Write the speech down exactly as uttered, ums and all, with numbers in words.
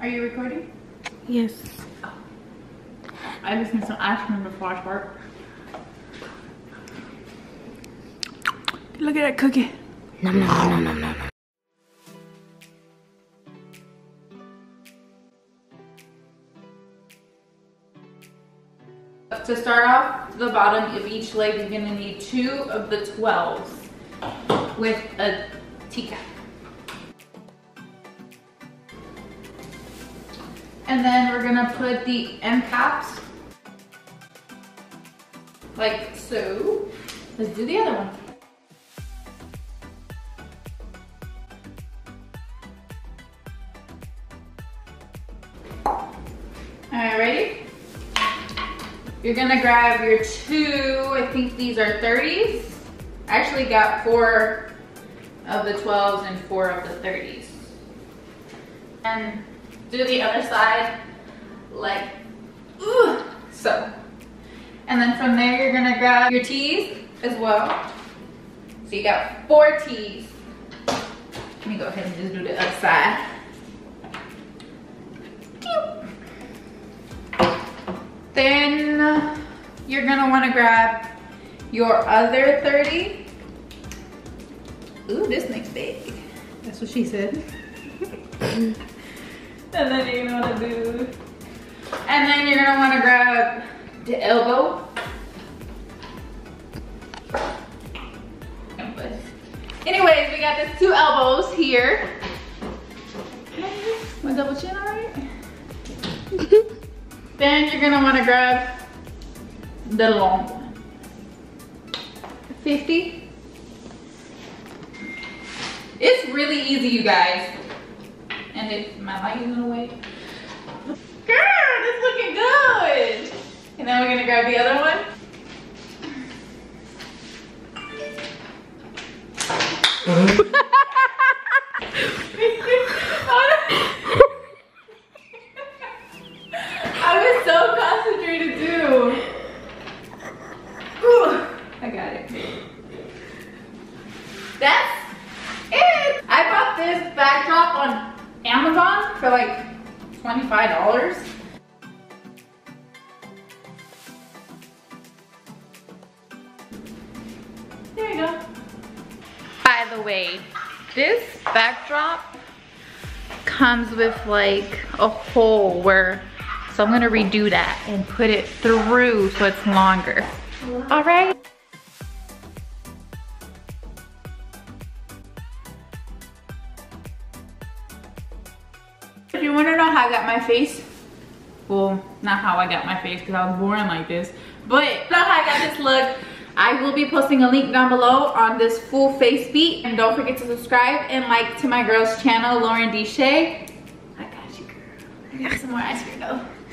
Are you recording? Yes. Oh. I listen to Ashman before I fart. Look at that cookie. Nom nom nom nom nom nom. To start off the bottom of each leg, you're going to need two of the twelves with a teacup. And then we're going to put the end caps like so. Let's do the other one. Alright, ready? You're gonna grab your two, I think these are thirties. I actually got four of the twelves and four of the thirties. And do the other side like, ooh, so. And then from there, you're gonna grab your tees as well. So you got four tees. Let me go ahead and just do the other side. Then you're gonna wanna grab your other thirty. Ooh, this makes big. That's what she said. And then you're gonna wanna do, and then you're gonna wanna grab the elbow. Anyways, we got these two elbows here. My double chin, all right? Then you're gonna wanna grab the long one. fifty. It's really easy, you guys. And if my light is in the way. Girl, that's looking good. And then we're gonna grab the other one. Amazon for like twenty-five dollars. There you go. By the way, this backdrop comes with like a hole where, so I'm gonna redo that and put it through so it's longer. All right. You want to know how I got my face? Well, not how I got my face because I was born like this, but know how I got this look. I will be posting a link down below on this full face beat, and don't forget to subscribe and like to my girl's channel, Lauren D Shea. I got you, girl. I got some more ice cream though.